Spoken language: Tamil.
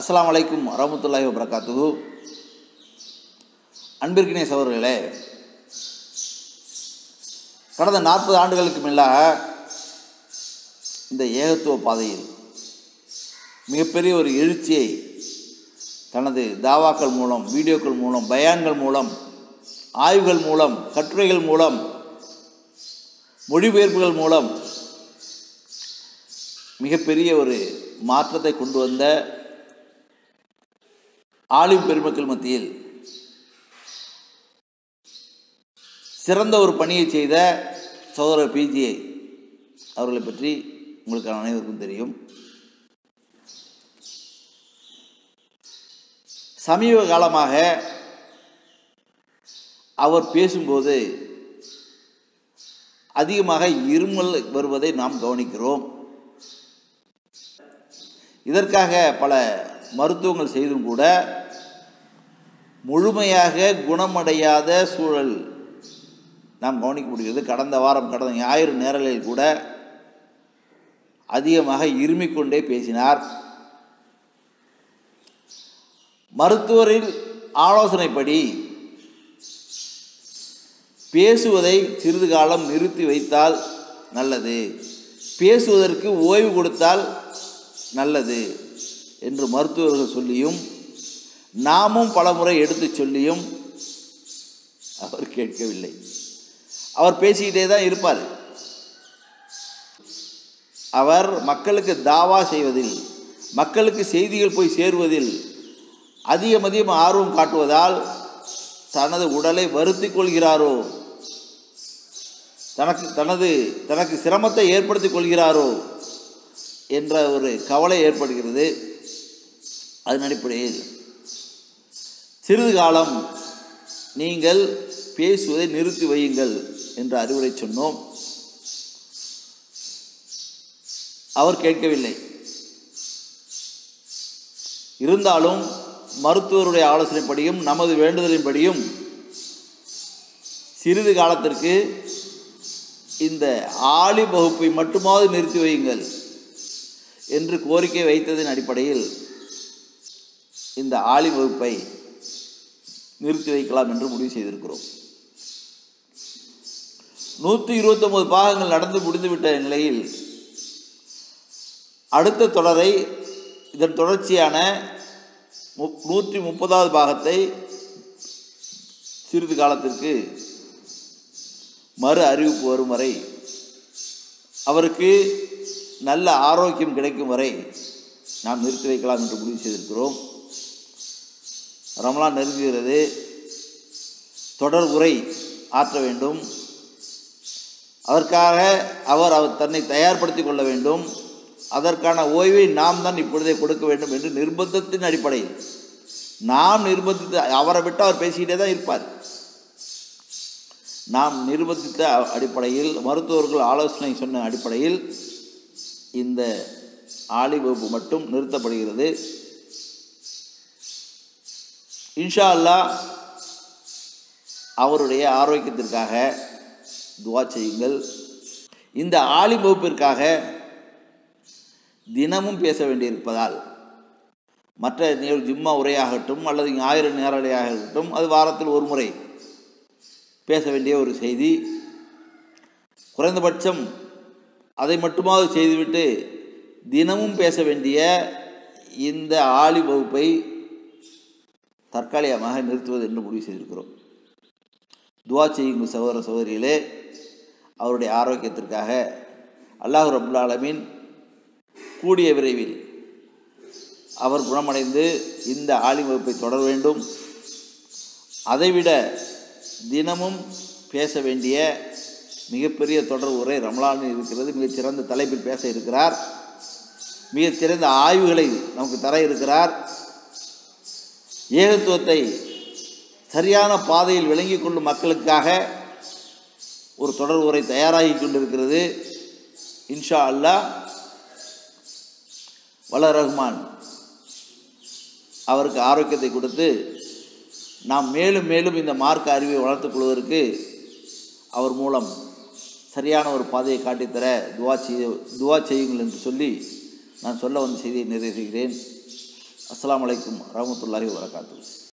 Assalamualaikum warahmatullahi wabarakatuh. அன்பிற்கினிய சகோதரர்களே, கடந்த 40 ஆண்டுகளுக்கு மேலாக இந்த ஏகத்துவ பாதையில் மிகப்பெரிய ஒரு எழுச்சியை தனது தாவாக்கள் மூலம், வீடியோக்கள் மூலம், பயான்கள் மூலம், ஆய்வுகள் மூலம், கட்டுரைகள் மூலம், மொழிபெயர்ப்புகள் மூலம் மிகப்பெரிய ஒரு மாற்றத்தை கொண்டு வந்த ஆலிம் பெருமக்கள் மத்தியில் சிறந்த ஒரு பணியை செய்த சகோதரர் பிஜிஐ அவர்களை பற்றி உங்களுக்கு அனைவருக்கும் தெரியும். சமீப காலமாக அவர் பேசும்போது அதிகமாக இருமல் வருவதை நாம் கவனிக்கிறோம். இதற்காக பல மருத்துவங்கள் செய்தும் கூட முழுமையாக குணமடையாத சூழல் நாம் கவனிக்க முடிகிறது. கடந்த வாரம், கடந்த ஞாயிறு நேரலில் கூட அதிகமாக இருமிக்கொண்டே பேசினார். மருத்துவரின் ஆலோசனைப்படி பேசுவதை சிறிது காலம் நிறுத்தி வைத்தால் நல்லது, பேசுவதற்கு ஓய்வு கொடுத்தால் நல்லது என்று மருத்துவர்கள் சொல்லியும் நாமும் பல முறை எடுத்து சொல்லியும் அவர் கேட்கவில்லை. அவர் பேசிக்கிட்டே தான் இருப்பார். அவர் மக்களுக்கு தாவா செய்வதில், மக்களுக்கு செய்திகள் போய் சேருவதில் அதிகம் ஆர்வம் காட்டுவதால் தனது உடலை வருத்தி கொள்கிறாரோ, தனக்கு சிரமத்தை ஏற்படுத்தி கொள்கிறாரோ என்ற ஒரு கவலை ஏற்படுகிறது. அதன் அடிப்படையில் சிறிது காலம் நீங்கள் பேசுவதை நிறுத்தி வையுங்கள் என்று அறிவுரை சொன்னோம். அவர் கேட்கவில்லை. இருந்தாலும் மருத்துவருடைய ஆலோசனைப்படியும் நமது வேண்டுதலின்படியும் சிறிது காலத்திற்கு இந்த ஆலி வகுப்பை மட்டுமாவது நிறுத்தி வையுங்கள் என்று கோரிக்கை வைத்ததின் அடிப்படையில் இந்த ஆலி வகுப்பை நிறுத்தி வைக்கலாம் என்று முடிவு செய்திருக்கிறோம். 129 பாகங்கள் நடந்து முடிந்துவிட்ட நிலையில் அடுத்த தொடரை, இதன் தொடர்ச்சியான 130வது பாகத்தை சிறிது காலத்திற்கு மறு அறிவிப்பு வரும் வரை, அவருக்கு நல்ல ஆரோக்கியம் கிடைக்கும் வரை நாம் நிறுத்தி வைக்கலாம் என்று முடிவு செய்திருக்கிறோம். ரமலான் நெருங்குகிறது. தொடர் உரை ஆற்ற வேண்டும். அதற்காக அவர் தன்னை தயார்படுத்திக் கொள்ள வேண்டும். அதற்கான ஓய்வை நாம் தான் இப்பொழுதே கொடுக்க வேண்டும் என்று நிர்பந்தத்தின் அடிப்படையில் நாம் நிர்பந்தித்த, அவரை விட்டு அவர் பேசிக்கிட்டே தான் இருப்பார். நாம் நிர்பந்தித்த அடிப்படையில், மருத்துவர்கள் ஆலோசனை சொன்ன அடிப்படையில் இந்த ஆலி வகுப்பு மட்டும் நிறுத்தப்படுகிறது. இன்ஷா அல்லாஹ் அவருடைய ஆரோக்கியத்திற்காக துவா செய்யுங்கள். இந்த ஆலிம் வகுப்பிற்காக தினமும் பேச வேண்டியிருப்பதால், மற்ற நீங்கள் ஜும்மா உரையாகட்டும் அல்லது ஞாயிறு நேரலையாகட்டும், அது வாரத்தில் ஒரு முறை பேச வேண்டிய ஒரு செய்தி. குறைந்தபட்சம் அதை மட்டுமாவது செய்துவிட்டு தினமும் பேச வேண்டிய இந்த ஆலிம் வகுப்பை தற்காலிகமாக நிறுத்துவது என்று முடிவு செய்திருக்கிறோம். துவா செய்யுங்கள் சகோதர சகோதரிகளே, அவருடைய ஆரோக்கியத்திற்காக. அல்லாஹ் ரப்புல் ஆலமீன் கூடிய விரைவில் அவர் குணமடைந்து இந்த ஆலிம் வகுப்பை தொடர வேண்டும். அதைவிட தினமும் பேச வேண்டிய மிகப்பெரிய தொடர் உரை ரமலானில் இருக்கிறது. மிகச்சிறந்த தலைப்பில் பேச இருக்கிறார். மிகச்சிறந்த ஆய்வுகளை நமக்கு தர இருக்கிறார். ஏகத்துவத்தை சரியான பாதையில் விளங்கி கொள்ளும் மக்களுக்காக ஒரு தொடர் உரை தயாராகி கொண்டிருக்கிறது. இன்ஷா அல்லாஹ் வல்ல ரஹ்மான் அவருக்கு ஆரோக்கியத்தை கொடுத்து நாம் மேலும் மேலும் இந்த மார்க்க அறிவை வளர்த்துக் கொள்வதற்கு அவர் மூலம் சரியான ஒரு பாதையை காட்டித்தர துவா செய்யுங்கள் என்று சொல்லி நான் சொல்ல வந்த செய்தியை நிறைவு செய்கிறேன். Assalamu alaikum warahmatullahi wabarakatuh.